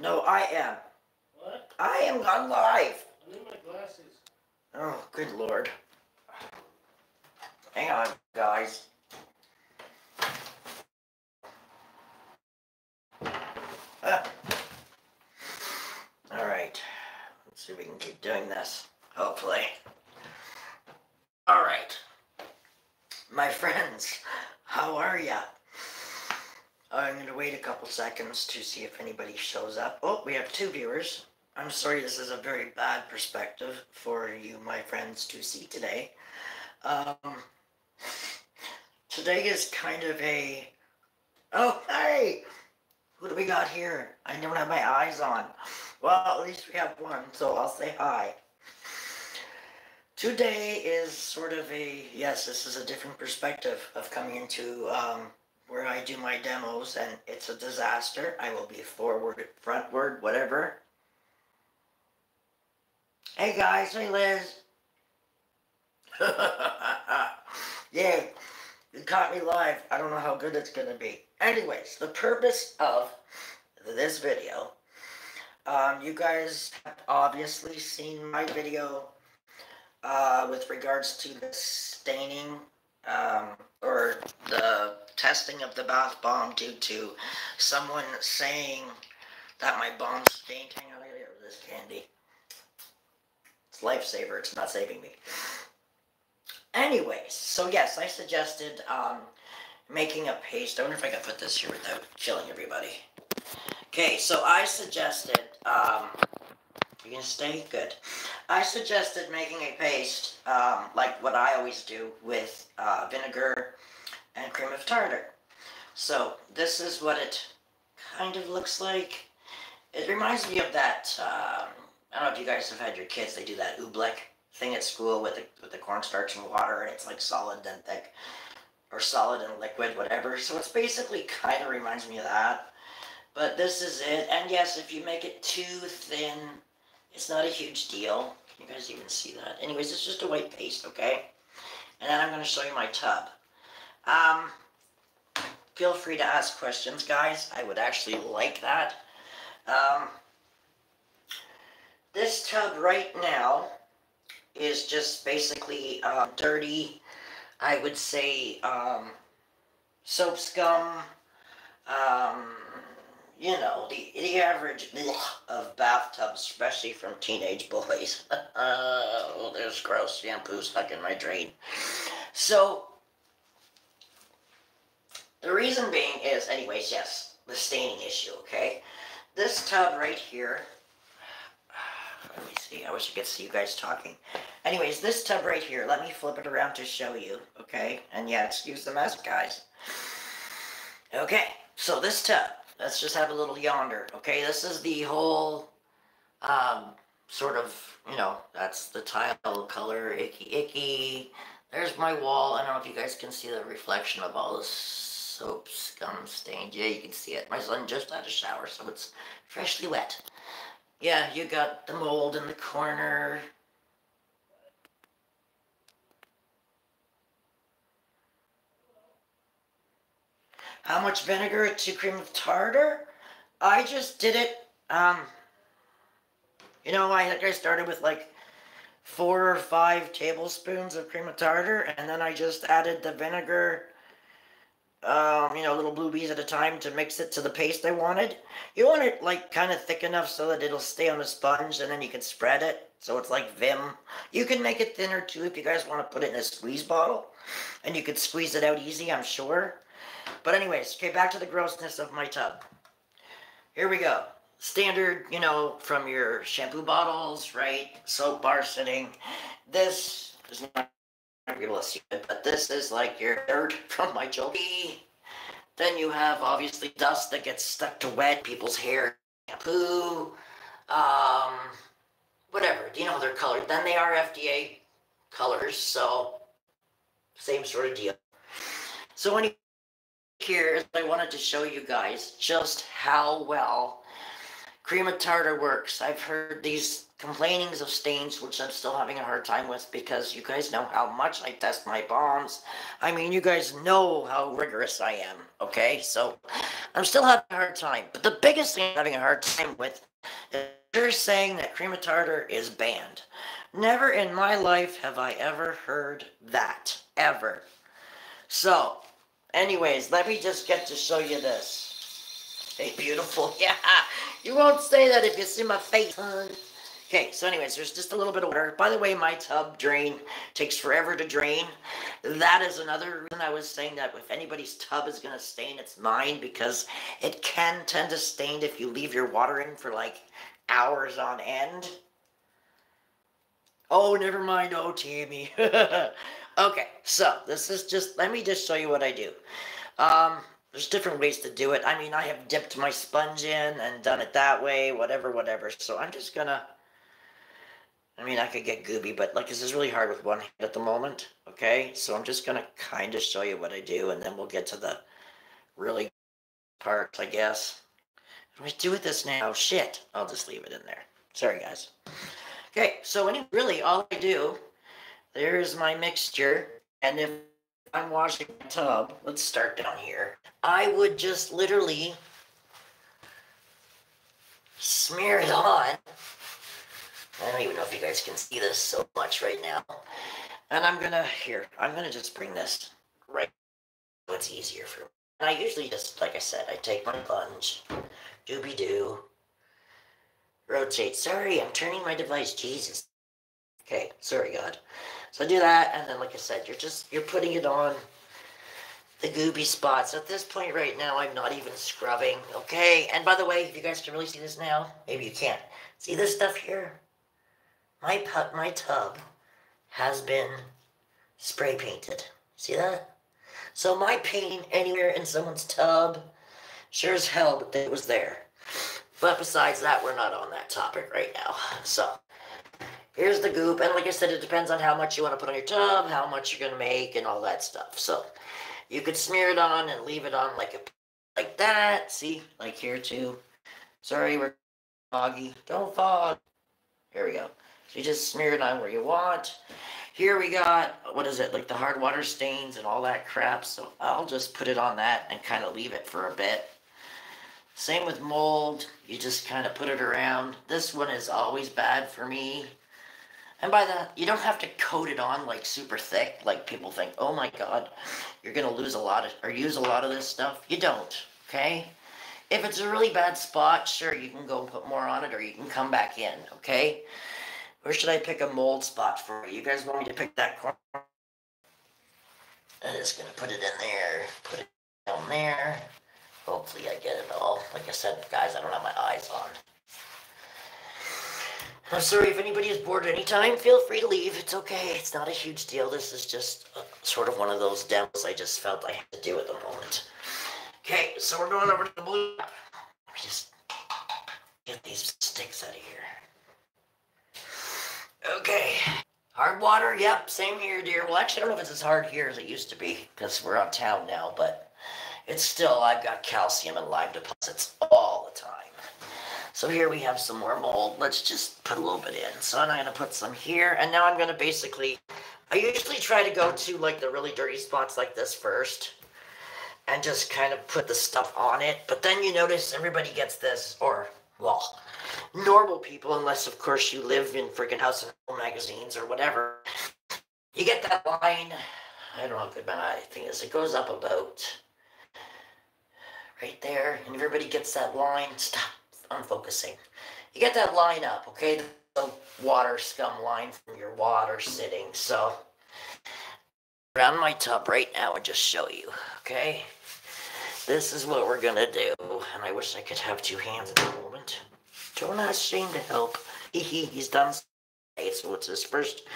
No, I am. What? I am on live. I need my glasses. Oh, good lord. Hang on, guys. Alright. Let's see if we can keep doing this. Hopefully. Alright. My friends, how are ya? I'm going to wait a couple seconds to see if anybody shows up. Oh, we have two viewers. I'm sorry, this is a very bad perspective for you, my friends, to see today. Today is kind of a... Oh, hey! Who do we got here? I don't have my eyes on. Well, at least we have one, so I'll say hi. Today is sort of a... Yes, this is a different perspective of coming into... where I do my demos, and it's a disaster. I will be forward, frontward, whatever. Hey guys, hey Liz. Yeah, you caught me live. I don't know how good it's gonna be. Anyways, the purpose of this video, you guys have obviously seen my video with regards to the staining or the testing of the bath bomb due to someone saying that my bomb stained. Hang on, I gotta get rid of this candy. It's a lifesaver, it's not saving me. Anyways, so yes, I suggested making a paste. I wonder if I can put this here without chilling everybody. Okay, so I suggested, you gonna stay? Good. I suggested making a paste, like what I always do with vinegar and cream of tartar. So this is what it kind of looks like. It reminds me of that, I don't know if you guys have had your kids, they do that oobleck thing at school with the cornstarch and water, and it's like solid and thick, or solid and liquid, whatever. So it's basically kind of reminds me of that, but this is it. And yes, if you make it too thin, it's not a huge deal. Can you guys even see that? Anyways, it's just a white paste, okay? And then I'm gonna show you my tub. Feel free to ask questions, guys. I would actually like that. This tub right now is just basically dirty, I would say, soap scum, you know, the average of bathtubs, especially from teenage boys. Oh, there's gross shampoo stuck in my drain. So... the reason being is, anyways, yes, the staining issue, okay? This tub right here, let me see, I wish I could see you guys talking. Anyways, this tub right here, let me flip it around to show you, okay? And yeah, excuse the mess, guys. Okay, so this tub, let's just have a little yonder, okay? This is the whole, sort of, you know, that's the tile color, icky, icky. There's my wall. I don't know if you guys can see the reflection of all this soap scum stained. Yeah, you can see it. My son just had a shower, so it's freshly wet. Yeah, you got the mold in the corner. How much vinegar to cream of tartar? I just did it. You know, I think I started with like 4 or 5 tablespoons of cream of tartar, and then I just added the vinegar. You know, little blue bees at a time to mix it to the paste I wanted. You want it, like, kind of thick enough so that it'll stay on a sponge, and then you can spread it, so it's like Vim. You can make it thinner, too, if you guys want to put it in a squeeze bottle, and you could squeeze it out easy, I'm sure. But anyways, okay, back to the grossness of my tub. Here we go. Standard, you know, from your shampoo bottles, right? Soap bar sitting. This is not... I'm not able to see it, but this is like your dirt from my children. Then you have obviously dust that gets stuck to wet people's hair, shampoo, whatever. Do you know they're colored? Then they are FDA colors, so same sort of deal. So anyway, here is what I wanted to show you guys just how well cream of tartar works. I've heard these complainings of stains, which I'm still having a hard time with, because you guys know how much I test my bombs. I mean, you guys know how rigorous I am, okay? So I'm still having a hard time. But the biggest thing I'm having a hard time with is you're saying that cream of tartar is banned. Never in my life have I ever heard that. Ever. So, anyways, let me just get to show you this. Hey, beautiful. Yeah. You won't say that if you see my face, hon. Okay, so anyways, there's just a little bit of water. By the way, my tub drain takes forever to drain. That is another reason I was saying that if anybody's tub is going to stain, it's mine, because it can tend to stain if you leave your water in for like hours on end. Oh, never mind. Oh, Tammy. Okay, so this is just, let me just show you what I do. There's different ways to do it. I mean, I have dipped my sponge in and done it that way, whatever, whatever. So I'm just going to, I mean, I could get gooby, but like, this is really hard with one hand at the moment. Okay, so I'm just going to kind of show you what I do, and then we'll get to the really parts, I guess. What do I do with this now? Oh, shit. I'll just leave it in there. Sorry, guys. Okay, so anyway, really all I do, there's my mixture, and if I'm washing my tub, let's start down here, I would just literally smear it on. I don't even know if you guys can see this so much right now. And I'm gonna, here, I'm gonna just bring this right so it's easier for me. And I usually just, like I said, I take my plunge, doobie-doo, rotate. Sorry, I'm turning my device, Jesus. Okay, sorry, God. So do that, and then, like I said, you're putting it on the gooby spots. At this point right now, I'm not even scrubbing, okay? And by the way, if you guys can really see this now, maybe you can't. See this stuff here? My tub has been spray painted. See that? So my painting anywhere in someone's tub, sure as hell that it was there. But besides that, we're not on that topic right now, so... Here's the goop, and like I said, it depends on how much you want to put on your tub, how much you're going to make, and all that stuff. So, you could smear it on and leave it on like that. See? Like here, too. Sorry, we're foggy. Don't fog. Here we go. So, you just smear it on where you want. Here we got, what is it, like the hard water stains and all that crap. So, I'll just put it on that and kind of leave it for a bit. Same with mold. You just kind of put it around. This one is always bad for me. And by that, you don't have to coat it on like super thick, like people think, oh my God, you're going to lose a lot of, or use a lot of this stuff. You don't, okay? If it's a really bad spot, sure, you can go and put more on it, or you can come back in, okay? Where should I pick a mold spot for you? You guys want me to pick that corner? I'm just going to put it in there, put it down there. Hopefully I get it all. Like I said, guys, I don't have my eyes on. I'm sorry, if anybody is bored at any time, feel free to leave. It's okay. It's not a huge deal. This is just sort of one of those demos I just felt I had to do at the moment. Okay, so we're going over to the blue. Let me just get these sticks out of here. Okay. Hard water. Yep, same here, dear. Well, actually, I don't know if it's as hard here as it used to be because we're out of town now, but it's still, I've got calcium and lime deposits all the time. So here we have some more mold. Let's just put a little bit in. So I'm going to put some here. And now I'm going to basically, I usually try to go to like the really dirty spots like this first. And just kind of put the stuff on it. But then you notice everybody gets this. Or, well, normal people, unless of course you live in freaking House and Home magazines or whatever. You get that line. I don't know how good my eye thing is. It goes up about right there. And everybody gets that line. Stop. I'm focusing. You get that line up, okay? The water scum line from your water sitting. So, around my tub right now and just show you, okay? This is what we're gonna do. And I wish I could have two hands at the moment. Don't ask Shane to help. He's done. So it's his first.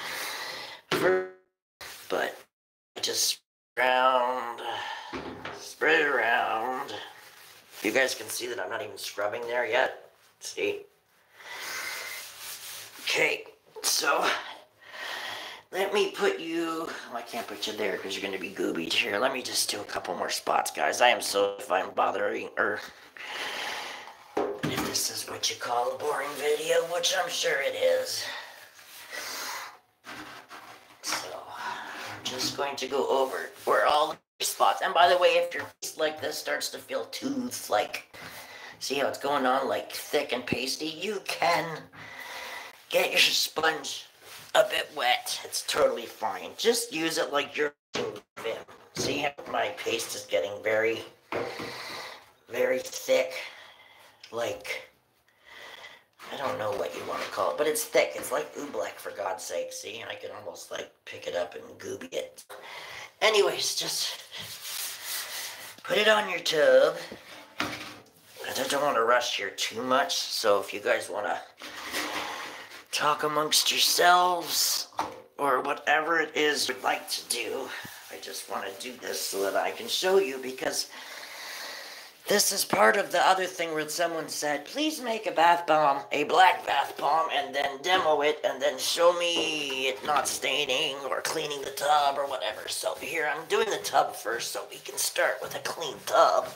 But just round, spread it around. You guys can see that I'm not even scrubbing there yet. See? Okay, so let me put you... Well, I can't put you there because you're going to be goobied here. Let me just do a couple more spots, guys. I am so... If I'm bothering... Or if this is what you call a boring video, which I'm sure it is. So, I'm just going to go over where all the spots. And by the way, if your face like this starts to feel tooth-like, see how it's going on, like thick and pasty, you can get your sponge a bit wet. It's totally fine. Just use it like you're Vim. See how my paste is getting very, very thick. Like, I don't know what you want to call it, but it's thick. It's like oobleck, for God's sake. See, I can almost like pick it up and gooby it. Anyways, just put it on your tub. I don't want to rush here too much, so if you guys want to talk amongst yourselves or whatever it is you'd like to do, I just want to do this so that I can show you, because this is part of the other thing where someone said, please make a bath bomb, a black bath bomb, and then demo it, and then show me it not staining or cleaning the tub or whatever. So here, I'm doing the tub first so we can start with a clean tub.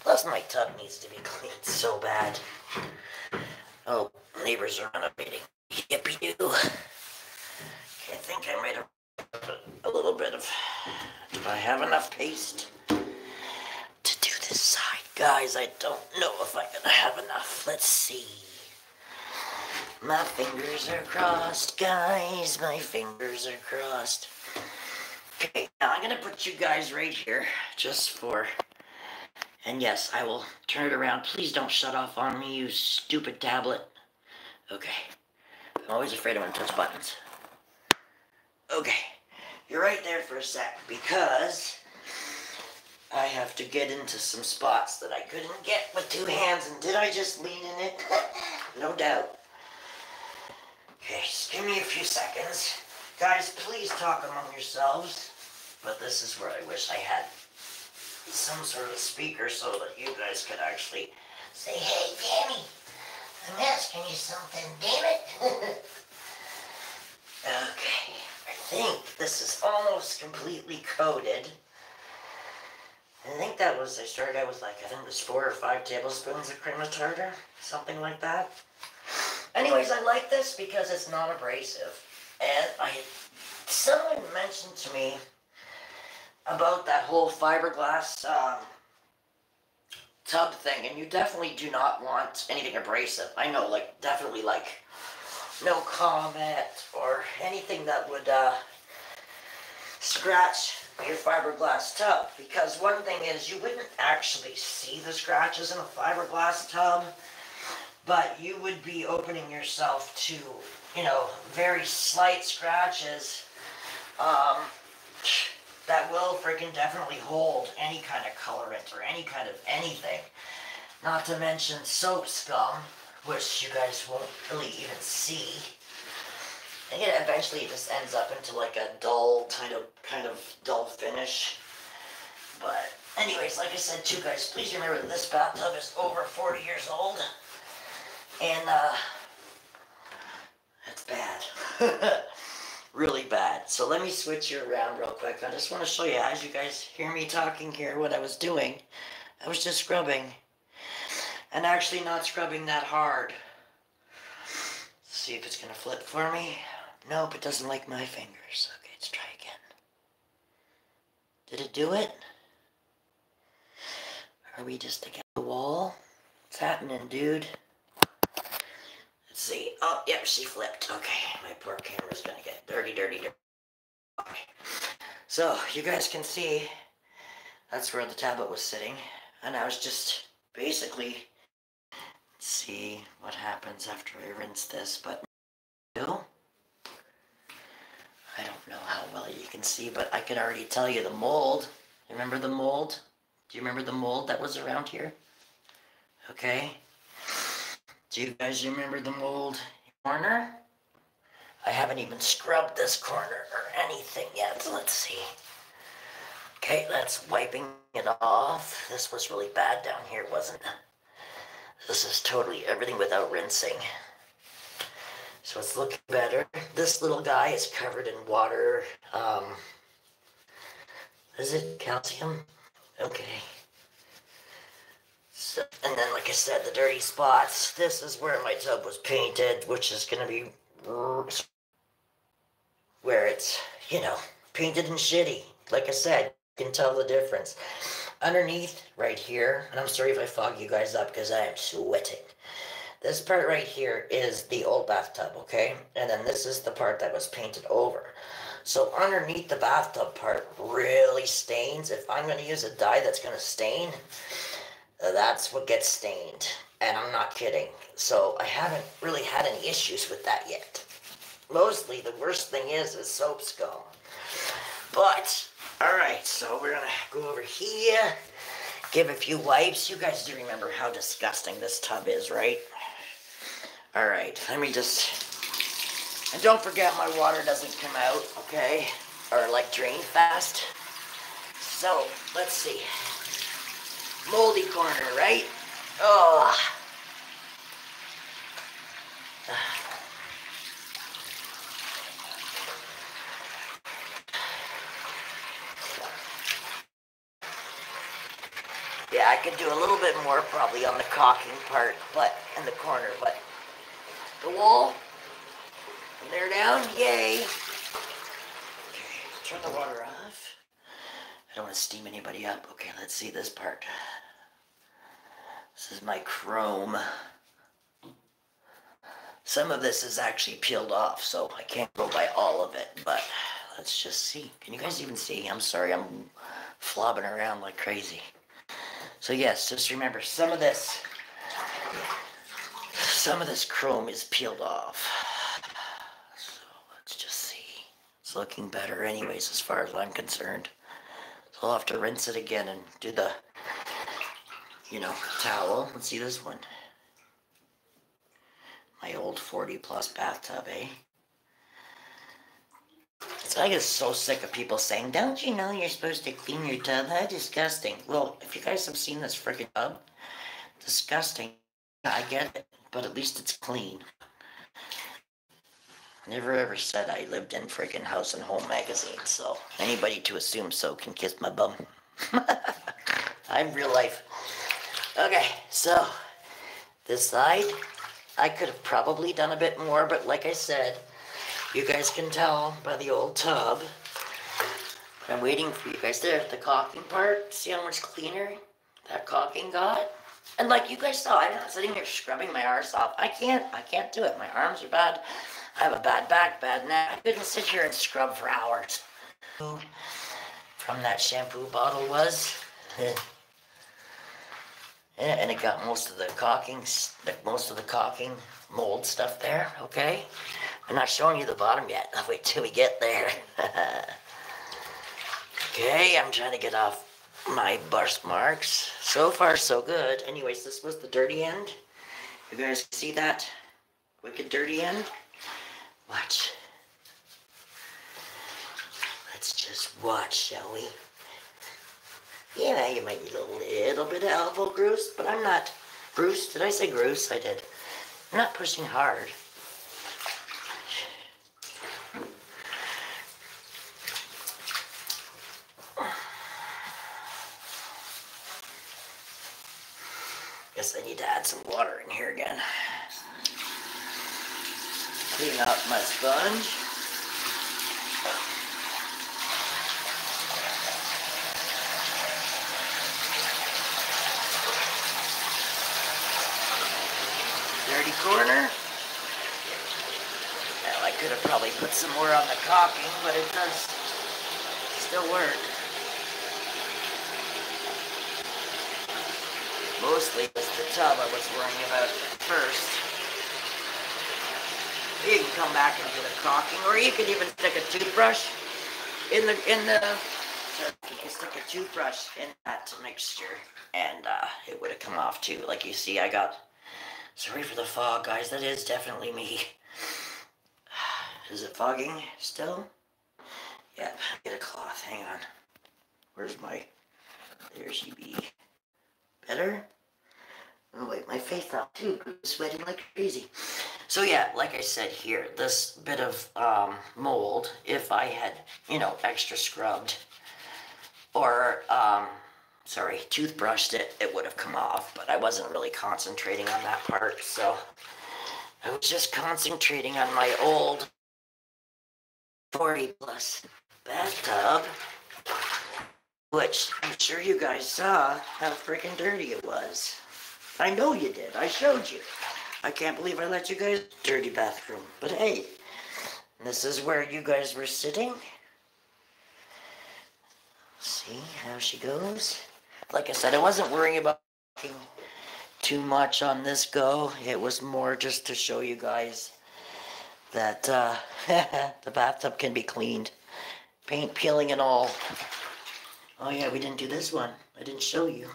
Plus, my tub needs to be cleaned so bad. Oh, neighbors are renovating. Yippee-doo. Okay, I think I made a little bit of... Do I have enough paste? This side, guys, I don't know if I'm gonna have enough. Let's see. My fingers are crossed, guys. My fingers are crossed. Okay, now I'm gonna put you guys right here, just for... And yes, I will turn it around. Please don't shut off on me, you stupid tablet. Okay. I'm always afraid I'm gonna touch buttons. Okay. You're right there for a sec, because... I have to get into some spots that I couldn't get with two hands. And did I just lean in it? No doubt. Okay, just give me a few seconds. Guys, please talk among yourselves. But this is where I wish I had some sort of speaker so that you guys could actually say, hey, Danny, I'm asking you something, damn it. Okay, I think this is almost completely coated. I think that was, I started out with like, I think it was 4 or 5 tablespoons of cream of tartar, something like that. Anyways, I like this because it's not abrasive. And someone mentioned to me about that whole fiberglass tub thing, and you definitely do not want anything abrasive. I know, like, definitely like no Comet or anything that would scratch your fiberglass tub, because one thing is you wouldn't actually see the scratches in a fiberglass tub, but you would be opening yourself to, you know, very slight scratches that will freaking definitely hold any kind of colorant or any kind of anything, not to mention soap scum, which you guys won't really even see. And it eventually just ends up into like a dull, kind of dull finish. But anyways, like I said too, guys, please remember that this bathtub is over 40 years old. And that's bad. Really bad. So let me switch you around real quick. I just want to show you, as you guys hear me talking here, what I was doing. I was just scrubbing. And actually not scrubbing that hard. See if it's going to flip for me. Nope, it doesn't like my fingers. Okay, let's try again. Did it do it? Are we just against the wall? What's happening, dude? Let's see. Oh, yep, she flipped. Okay, my poor camera's gonna get dirty, dirty, dirty. Okay. So, you guys can see, that's where the tablet was sitting. And I was just basically, let's see what happens after I rinse this, but I don't know how well you can see, but I can already tell you the mold. Remember the mold? Do you remember the mold that was around here? Okay. Do you guys remember the mold corner? I haven't even scrubbed this corner or anything yet, so let's see. Okay, that's wiping it off. This was really bad down here, wasn't it? This is totally everything without rinsing. So it's looking better. This little guy is covered in water. Is it calcium? Okay. So, and then, like I said, the dirty spots. This is where my tub was painted, which is going to be where it's, you know, painted and shitty. Like I said, can tell the difference. Underneath right here, and I'm sorry if I fog you guys up because I am sweating. This part right here is the old bathtub, okay? And then this is the part that was painted over. So underneath the bathtub part really stains. If I'm going to use a dye that's going to stain, that's what gets stained. And I'm not kidding. So I haven't really had any issues with that yet. Mostly the worst thing is soap's gone. But, alright, so we're going to go over here, give a few wipes. You guys do remember how disgusting this tub is, right? Alright, let me just... And don't forget my water doesn't come out, okay? Or, like, drain fast. So, let's see. Moldy corner, right? Oh! Yeah, I could do a little bit more probably on the caulking part, but in the corner, but the wall, and they're down, yay. Okay, turn the water off. I don't want to steam anybody up. Okay, let's see this part. This is my chrome. Some of this is actually peeled off, so I can't go by all of it, but let's just see. Can you guys even see? I'm sorry, I'm flobbing around like crazy. So yes, just remember, some of this chrome is peeled off. So let's just see. It's looking better anyways, as far as I'm concerned. So I'll have to rinse it again and do the, you know, towel. Let's see this one. My old 40 plus bathtub, eh? I get so sick of people saying, don't you know you're supposed to clean your tub? How disgusting. Well, if you guys have seen this freaking tub, disgusting. I get it, but at least it's clean. Never ever said I lived in freaking House and Home magazine, so anybody to assume so can kiss my bum. I'm real life. Okay, so this side, I could have probably done a bit more, but like I said, you guys can tell by the old tub. I'm waiting for you guys there. The caulking part. See how much cleaner that caulking got? And like you guys saw, I'm not sitting here scrubbing my arse off. I can't do it. My arms are bad. I have a bad back, bad neck. I couldn't sit here and scrub for hours. From that shampoo bottle was. And it got most of the caulking mold stuff there, okay? I'm not showing you the bottom yet. I'll wait till we get there. Okay, I'm trying to get off my burst marks. So far, so good. Anyways, this was the dirty end. You guys see that wicked dirty end? Watch. Let's just watch, shall we? Yeah, you might need a little bit of elbow grease, but I'm not... Bruce, did I say grease? I did. I'm not pushing hard. I need to add some water in here again. Clean up my sponge. Dirty corner. Well, I could have probably put some more on the caulking, but it does still work. Mostly it was the tub I was worrying about at first. You can come back and do the caulking, or you can even stick a toothbrush you can stick a toothbrush in that mixture, and it would have come off too. Like you see, I got. Sorry for the fog, guys. That is definitely me. Is it fogging still? Yep. Get a cloth. Hang on. Where's my? There she be. Better. Oh wait, my face off too, sweating like crazy. So yeah, like I said here, this bit of mold, if I had, you know, extra scrubbed or, toothbrushed it, it would have come off, but I wasn't really concentrating on that part, so I was just concentrating on my old 40 plus bathtub. Which, I'm sure you guys saw how freaking dirty it was. I know you did. I showed you. I can't believe I let you guys... Dirty bathroom. But hey, this is where you guys were sitting. See how she goes? Like I said, I wasn't worrying about too much on this go. It was more just to show you guys that the bathtub can be cleaned. Paint peeling and all. Oh yeah, we didn't do this one. I didn't show you.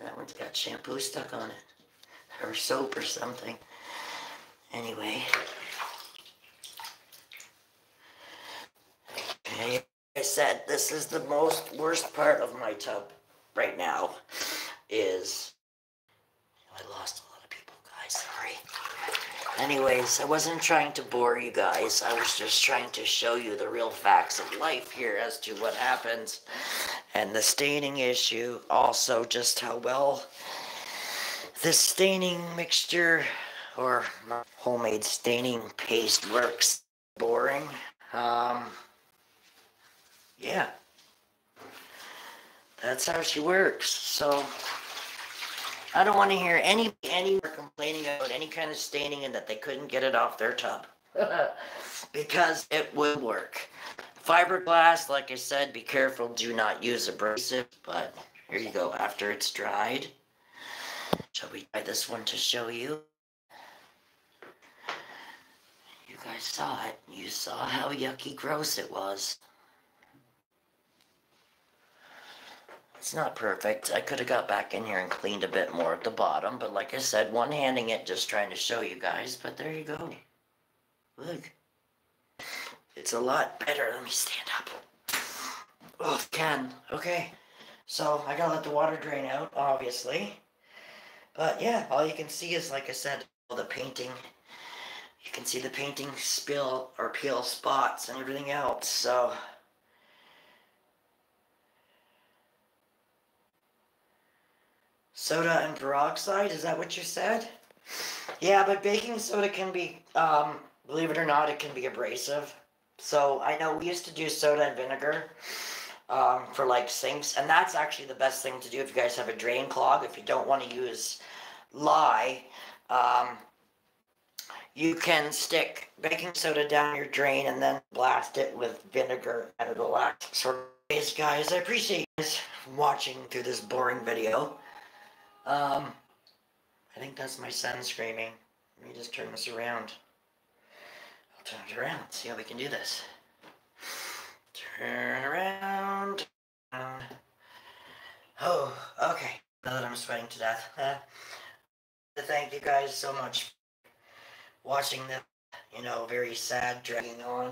That one's got shampoo stuck on it. Or soap or something. Anyway. Okay, like I said, this is the most worst part of my tub right now. Is... I lost a lot of people, guys. Sorry. Anyways, I wasn't trying to bore you guys. I was just trying to show you the real facts of life here as to what happens. And the staining issue. Also, just how well this staining mixture or homemade staining paste works. Boring. Yeah. That's how she works. So... I don't want to hear anyone complaining about any kind of staining and that they couldn't get it off their tub. Because it would work. Fiberglass, like I said, be careful. Do not use abrasive. But here you go. After it's dried. Shall we try this one to show you? You guys saw it. You saw how yucky gross it was. It's not perfect. I could have got back in here and cleaned a bit more at the bottom. But like I said, one-handing it, just trying to show you guys. But there you go. Look. It's a lot better. Let me stand up. Oh, I can. Okay. So, I gotta let the water drain out, obviously. But yeah, all you can see is, like I said, all the painting. You can see the painting spill or peel spots and everything else. So... Soda and peroxide, is that what you said? Yeah, but baking soda can be, believe it or not, it can be abrasive. So, I know we used to do soda and vinegar for, like, sinks. And that's actually the best thing to do if you guys have a drain clog. If you don't want to use lye, you can stick baking soda down your drain and then blast it with vinegar. And it'll act sort of... Anyways, guys, I appreciate you guys watching through this boring video. I think that's my son screaming. Let me just turn this around. I'll turn it around. See how we can do this. Turn around. Oh, okay. Now that I'm sweating to death. Thank you guys so much for watching this, you know, very sad dragging on.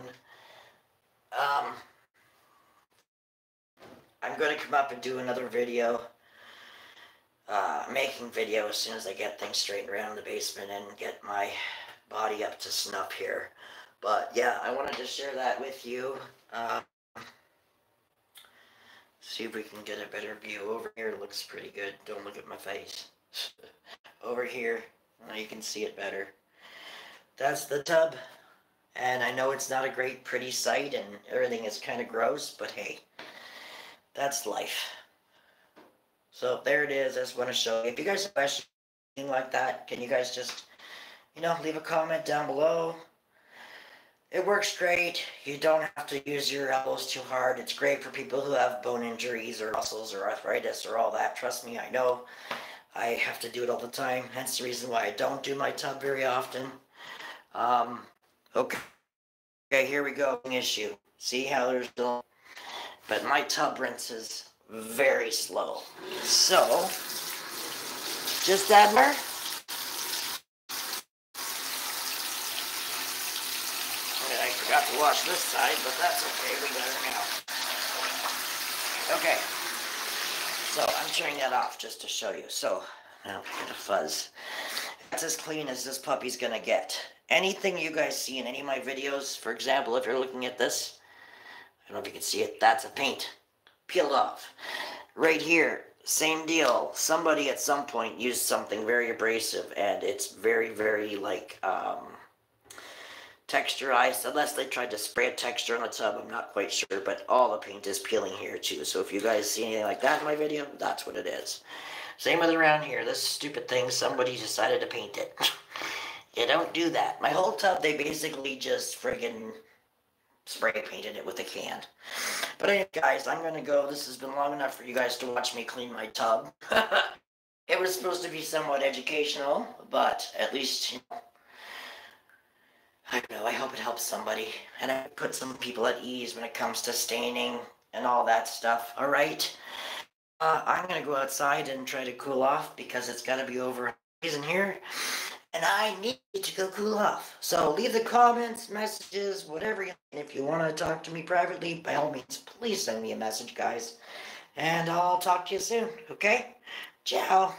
I'm going to come up and do another video. Making video as soon as I get things straightened around the basement and get my body up to snuff here. But yeah, I wanted to share that with you. See if we can get a better view. Over here looks pretty good. Don't look at my face. Over here, now you can see it better. That's the tub. And I know it's not a great pretty sight and everything is kind of gross, but hey, that's life. So there it is. I just want to show you. If you guys have questions like that, can you guys just, you know, leave a comment down below. It works great. You don't have to use your elbows too hard. It's great for people who have bone injuries or muscles or arthritis or all that. Trust me, I know. I have to do it all the time. Hence the reason why I don't do my tub very often. Okay, here we go. Issue. See how there's still... But my tub rinses... very slow. So, just add more. I forgot to wash this side, but that's okay. We got it now. Okay. So, I'm turning that off just to show you. So, now we got a fuzz. That's as clean as this puppy's gonna get. Anything you guys see in any of my videos, for example, if you're looking at this, I don't know if you can see it, that's a paint. Peeled off. Right here, same deal. Somebody at some point used something very abrasive and it's very, very like texture ice, unless they tried to spray a texture on the tub. I'm not quite sure, but all the paint is peeling here too. So if you guys see anything like that in my video, that's what it is. Same with around here. This stupid thing, somebody decided to paint it. You don't do that. My whole tub, they basically just friggin' spray painted it with a can. But anyway, guys, I'm gonna go. This has been long enough for you guys to watch me clean my tub. It was supposed to be somewhat educational, but at least, you know, I don't know, I hope it helps somebody. And I put some people at ease when it comes to staining and all that stuff. All right. I'm going to go outside and try to cool off because it's got to be over in here. And I need to go cool off. So leave the comments, messages, whatever. And if you want to talk to me privately, by all means, please send me a message, guys. And I'll talk to you soon, okay? Ciao.